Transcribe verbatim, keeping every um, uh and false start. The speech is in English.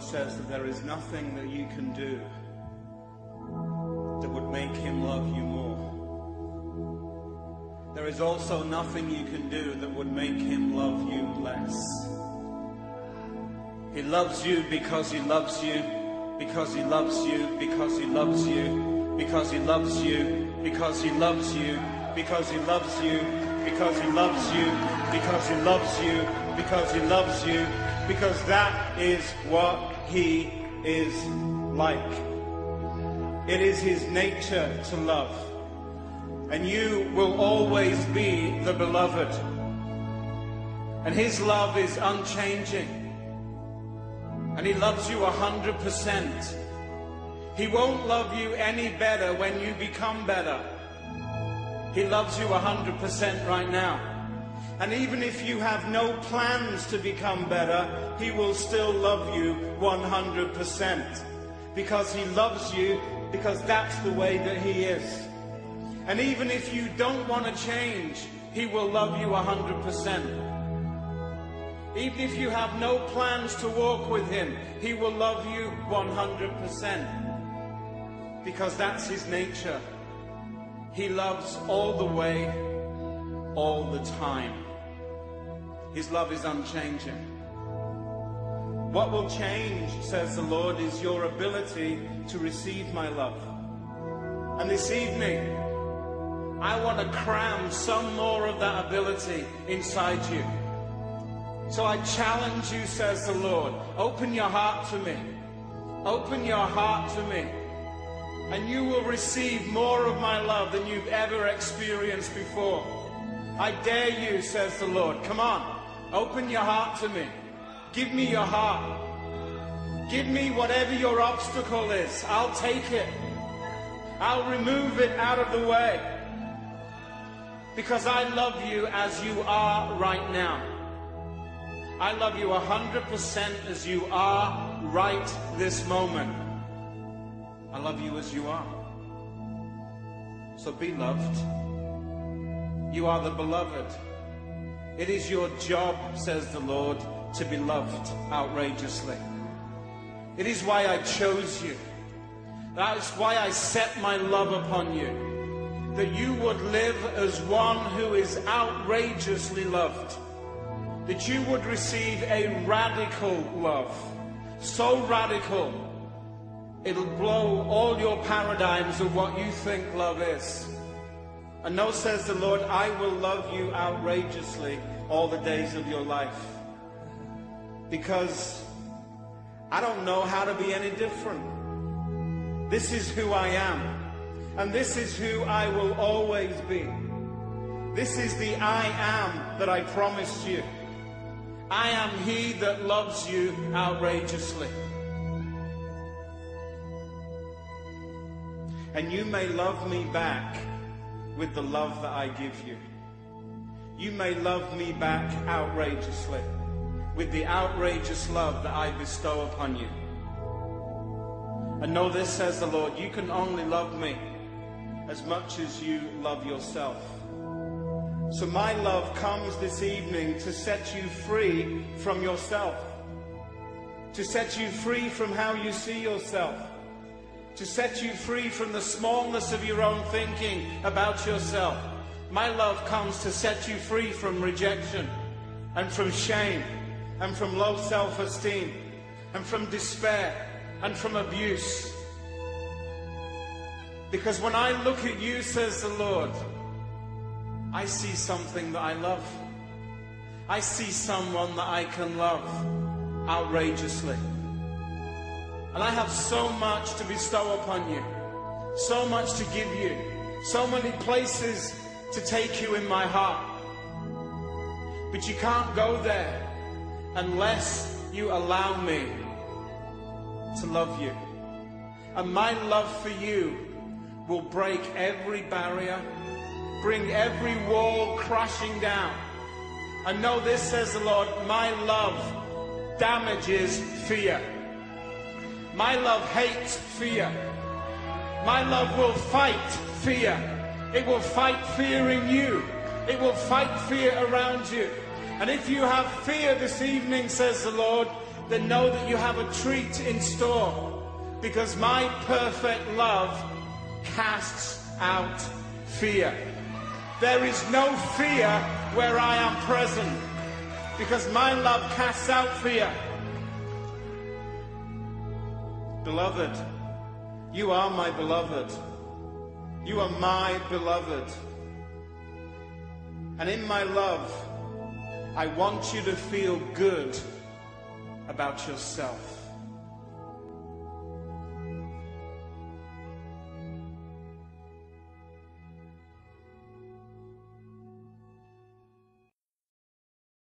God says that there is nothing that you can do that would make him love you more. There is also nothing you can do that would make him love you less. He loves you because he loves you, because he loves you, because he loves you, because he loves you, because he loves you, because he loves you, because he loves you, because he loves you, because he loves you, because that is what he is like. It is his nature to love. And you will always be the beloved. And his love is unchanging. And he loves you a hundred percent. He won't love you any better when you become better. He loves you a hundred percent right now. And even if you have no plans to become better, he will still love you one hundred percent. Because he loves you, because that's the way that he is. And even if you don't want to change, he will love you one hundred percent. Even if you have no plans to walk with him, he will love you one hundred percent. Because that's his nature. He loves all the way, all the time. His love is unchanging. What will change, says the Lord, is your ability to receive my love. And this evening, I want to cram some more of that ability inside you. So I challenge you, says the Lord, open your heart to me. Open your heart to me. And you will receive more of my love than you've ever experienced before. I dare you, says the Lord. Come on, open your heart to me. Give me your heart. Give me whatever your obstacle is. I'll take it. I'll remove it out of the way. Because I love you as you are right now. I love you one hundred percent as you are right this moment. I love you as you are. So be loved. You are the beloved. It is your job, says the Lord, to be loved outrageously. It is why I chose you. That is why I set my love upon you. That you would live as one who is outrageously loved. That you would receive a radical love. So radical, it'll blow all your paradigms of what you think love is. And no, says the Lord, I will love you outrageously all the days of your life. Because I don't know how to be any different. This is who I am. And this is who I will always be. This is the I am that I promised you. I am he that loves you outrageously. And you may love me back with the love that I give you. You may love me back outrageously with the outrageous love that I bestow upon you. And know this, says the Lord, you can only love me as much as you love yourself. So my love comes this evening to set you free from yourself, to set you free from how you see yourself, to set you free from the smallness of your own thinking about yourself. My love comes to set you free from rejection and from shame and from low self-esteem and from despair and from abuse. Because when I look at you, says the Lord, I see something that I love. I see someone that I can love outrageously. And I have so much to bestow upon you, so much to give you, so many places to take you in my heart. But you can't go there unless you allow me to love you. And my love for you will break every barrier, bring every wall crashing down. And know this, says the Lord, my love damages fear. My love hates fear. My love will fight fear. It will fight fear in you. It will fight fear around you. And if you have fear this evening, says the Lord, then know that you have a treat in store, because my perfect love casts out fear. There is no fear where I am present, because my love casts out fear. Beloved, you are my beloved. You are my beloved. And in my love, I want you to feel good about yourself.